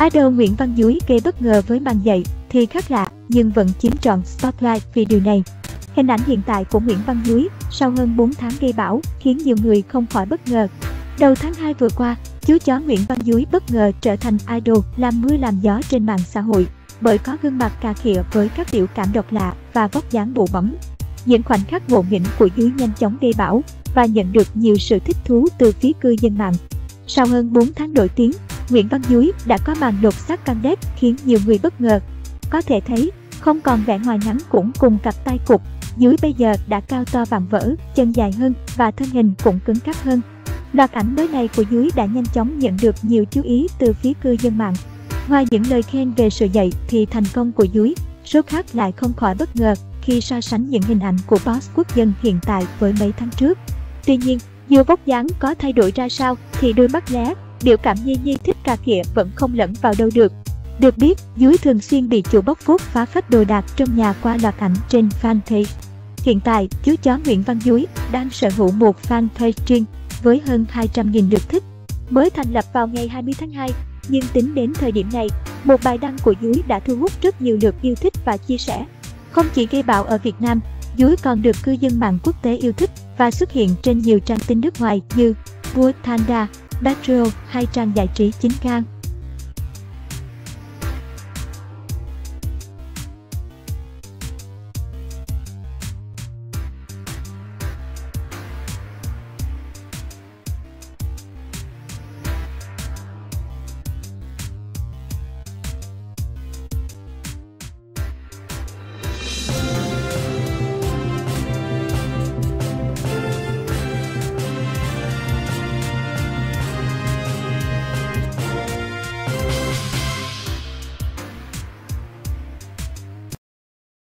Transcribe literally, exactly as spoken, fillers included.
Idol Nguyễn Văn Dúi gây bất ngờ với màn dậy thì khác lạ nhưng vẫn chiếm trọn spotlight vì điều này. Hình ảnh hiện tại của Nguyễn Văn Dúi sau hơn bốn tháng gây bão khiến nhiều người không khỏi bất ngờ. Đầu tháng hai vừa qua, chú chó Nguyễn Văn Dúi bất ngờ trở thành idol làm mưa làm gió trên mạng xã hội bởi có gương mặt cà khịa với các biểu cảm độc lạ và vóc dáng bụ bẫm. Những khoảnh khắc ngộ nghĩnh của Dúi nhanh chóng gây bão và nhận được nhiều sự thích thú từ phía cư dân mạng. Sau hơn bốn tháng nổi tiếng, Nguyễn Văn Dúi đã có màn lột xác căng đét khiến nhiều người bất ngờ. Có thể thấy, không còn vẻ ngoài ngắn cũng cùng cặp tay cụp, Dúi bây giờ đã cao to vạm vỡ, chân dài hơn và thân hình cũng cứng cáp hơn. Loạt ảnh mới này của Dúi đã nhanh chóng nhận được nhiều chú ý từ phía cư dân mạng. Ngoài những lời khen về sự dậy thì thành công của Dúi, số khác lại không khỏi bất ngờ khi so sánh những hình ảnh của boss quốc dân hiện tại với mấy tháng trước. Tuy nhiên, dù vóc dáng có thay đổi ra sao thì đôi mắt lé, biểu cảm nhi nhi thích cà khịa vẫn không lẫn vào đâu được. Được biết, Dúi thường xuyên bị chủ bóc phốt phá phách đồ đạc trong nhà qua loạt ảnh trên fanpage. Hiện tại, chú chó Nguyễn Văn Dúi đang sở hữu một fanpage riêng với hơn hai trăm nghìn lượt thích. Mới thành lập vào ngày hai mươi tháng hai, nhưng tính đến thời điểm này, một bài đăng của Dúi đã thu hút rất nhiều lượt yêu thích và chia sẻ. Không chỉ gây bão ở Việt Nam, Dúi còn được cư dân mạng quốc tế yêu thích và xuất hiện trên nhiều trang tin nước ngoài như Bored Panda, Metro hay trang giải trí chín gag.